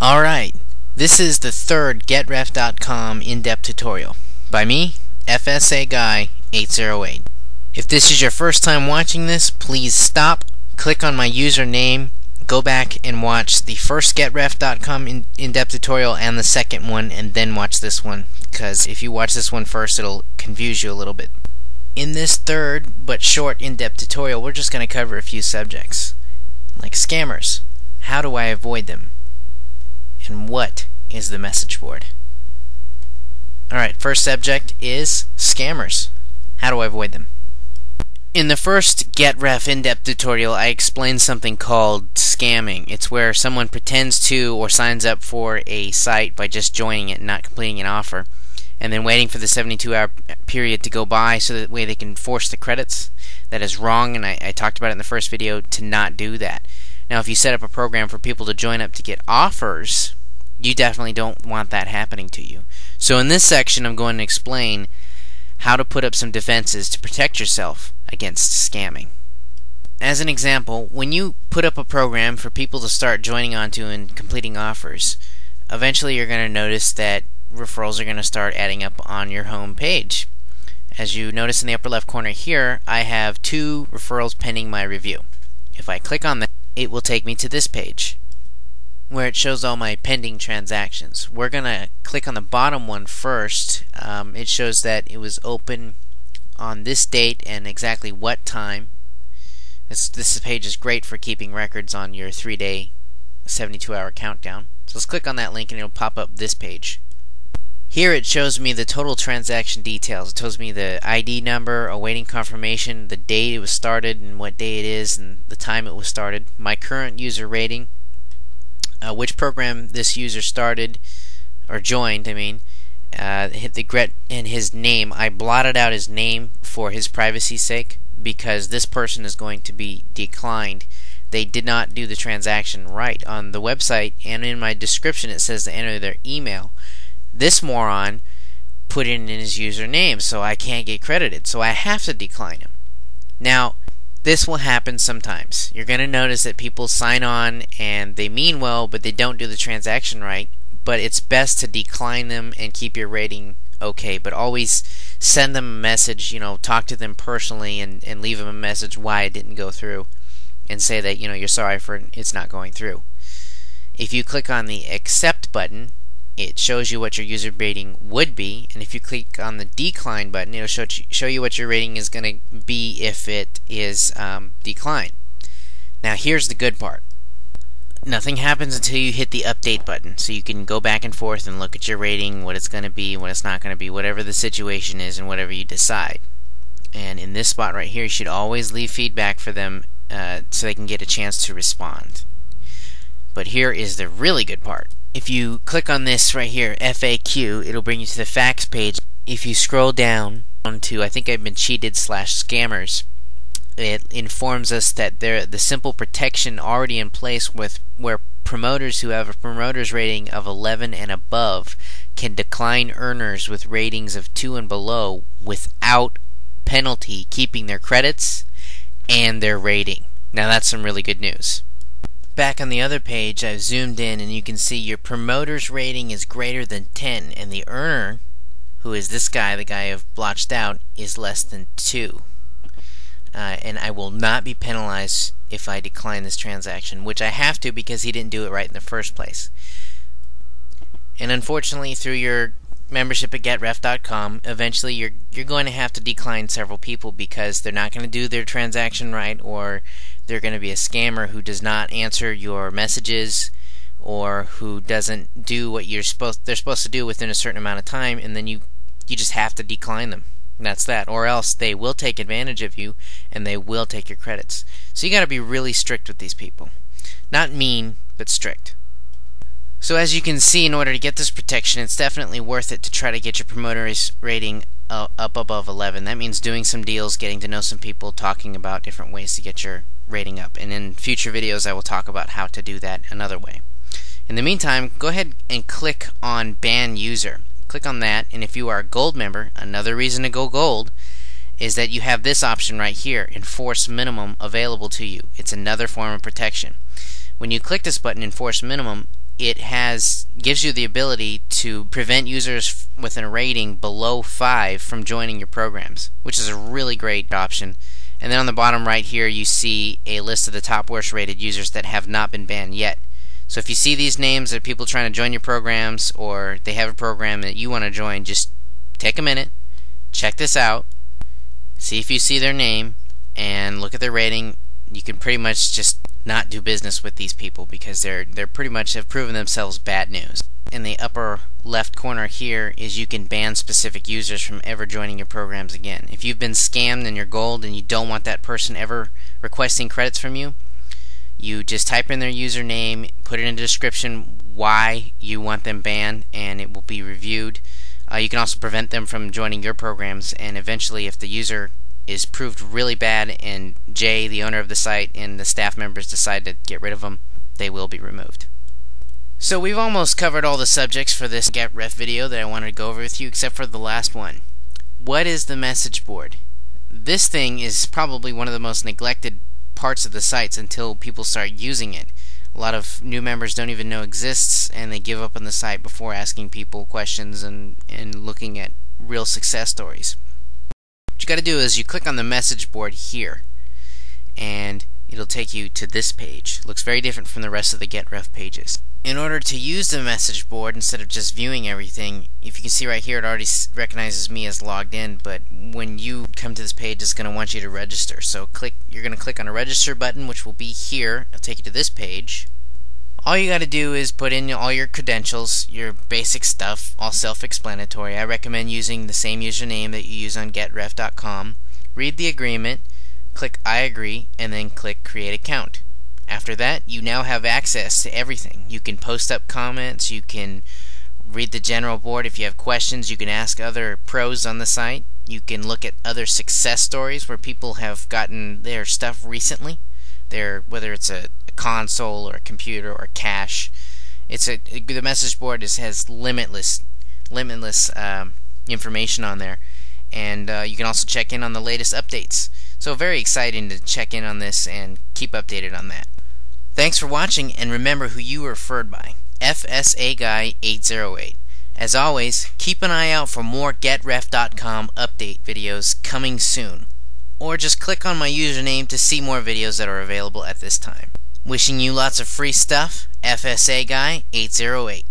Alright, this is the third GetRef.com in-depth tutorial by me, FSAGuy808. If this is your first time watching this, please stop, click on my username, go back and watch the first GetRef.com in-depth tutorial and the second one, and then watch this one, because if you watch this one first, it'll confuse you a little bit. In this third but short in-depth tutorial, we're just going to cover a few subjects, like scammers. How do I avoid them? And what is the message board? Alright, first subject is scammers. How do I avoid them? In the first GetRef in-depth tutorial, I explained something called scamming. It's where someone pretends to or signs up for a site by just joining it and not completing an offer, and then waiting for the 72-hour period to go by so that way they can force the credits. That is wrong, and I talked about it in the first video to not do that. Now, if you set up a program for people to join up to get offers, you definitely don't want that happening to you. So in this section, I'm going to explain how to put up some defenses to protect yourself against scamming. As an example, when you put up a program for people to start joining onto and completing offers, eventually you're going to notice that referrals are going to start adding up on your home page. As you notice in the upper left corner here, I have 2 referrals pending my review. If I click on them, it will take me to this page where it shows all my pending transactions. We're going to click on the bottom one first. It shows that it was open on this date and exactly what time. This page is great for keeping records on your 3-day, 72-hour countdown. So let's click on that link and it'll pop up this page. Here it shows me the total transaction details. It tells me the ID number, awaiting confirmation, the date it was started and what day it is, and the time it was started, my current user rating, which program this user started or joined, and his name. I blotted out his name for his privacy's sake because this person is going to be declined. They did not do the transaction right. On the website and in my description it says to enter their email. This moron put in his username, so I can't get credited, so I have to decline him. Now, this will happen sometimes. You're going to notice that people sign on and they mean well, but they don't do the transaction right, but it's best to decline them and keep your rating okay, but always send them a message, talk to them personally and leave them a message why it didn't go through and say that, you're sorry for it's not going through. If you click on the accept button, it shows you what your user rating would be, and if you click on the decline button, it'll show you what your rating is going to be if it is declined. Now here's the good part. Nothing happens until you hit the update button, so you can go back and forth and look at your rating, what it's going to be, what it's not going to be, whatever the situation is and whatever you decide. And in this spot right here, you should always leave feedback for them so they can get a chance to respond. But here is the really good part. If you click on this right here, FAQ, it'll bring you to the facts page. If you scroll down to I think I've been cheated /scammers, it informs us that the simple protection already in place with where promoters who have a promoter's rating of 11 and above can decline earners with ratings of 2 and below without penalty, keeping their credits and their rating. Now that's some really good news. Back on the other page, I've zoomed in and you can see your promoter's rating is greater than 10 and the earner, who is this guy, the guy I've blotched out, is less than 2. And I will not be penalized if I decline this transaction, which I have to because he didn't do it right in the first place. And unfortunately, through your membership at GetRef.com, eventually you're going to have to decline several people because they're not going to do their transaction right, or they're going to be a scammer who does not answer your messages or who doesn't do what they're supposed to do within a certain amount of time, and then you just have to decline them. And that's that, or else they will take advantage of you and they will take your credits. So you got to be really strict with these people. Not mean, but strict. So as you can see, in order to get this protection, it's definitely worth it to try to get your promoter's rating up above 11. That means doing some deals, getting to know some people, talking about different ways to get your rating up. And in future videos, I will talk about how to do that another way. In the meantime, go ahead and click on Ban User. Click on that, and if you are a gold member, another reason to go gold is that you have this option right here, Enforce Minimum, available to you. It's another form of protection. When you click this button, Enforce Minimum, it gives you the ability to prevent users with a rating below 5 from joining your programs, which is a really great option. And then on the bottom right here you see a list of the top worst rated users that have not been banned yet. So if you see these names of people trying to join your programs, or they have a program that you want to join, just take a minute, check this out, see if you see their name, and look at their rating. You can pretty much just not do business with these people because they're pretty much have proven themselves bad news. In the upper left corner here is you can ban specific users from ever joining your programs again. If you've been scammed and you're gold and you don't want that person ever requesting credits from you, you just type in their username, put it in the description why you want them banned, and it will be reviewed. You can also prevent them from joining your programs, and eventually if the user is proved really bad and Jay, the owner of the site, and the staff members decide to get rid of them, they will be removed. So we've almost covered all the subjects for this GetRef video that I wanted to go over with you, except for the last one. What is the message board? This thing is probably one of the most neglected parts of the sites until people start using it. A lot of new members don't even know it exists, and they give up on the site before asking people questions and looking at real success stories. What you gotta do is you click on the message board here and it'll take you to this page. It looks very different from the rest of the GetRef pages. In order to use the message board instead of just viewing everything, if you can see right here, it already recognizes me as logged in, but when you come to this page it's gonna want you to register. So you're gonna click on a register button, which will be here. It'll take you to this page. All you gotta do is put in all your credentials, your basic stuff, all self-explanatory. I recommend using the same username that you use on GetRef.com. Read the agreement, click I agree, and then click create account. After that, you now have access to everything. You can post up comments, you can read the general board if you have questions, you can ask other pros on the site, you can look at other success stories where people have gotten their stuff recently, whether it's a console or a computer or cache. The message board has limitless information on there, and you can also check in on the latest updates. So very exciting to check in on this and keep updated on that. Thanks for watching, and remember who you were referred by: FSAGuy808. As always, keep an eye out for more GetRef.com update videos coming soon, or just click on my username to see more videos that are available at this time. Wishing you lots of free stuff, FSAGuy808.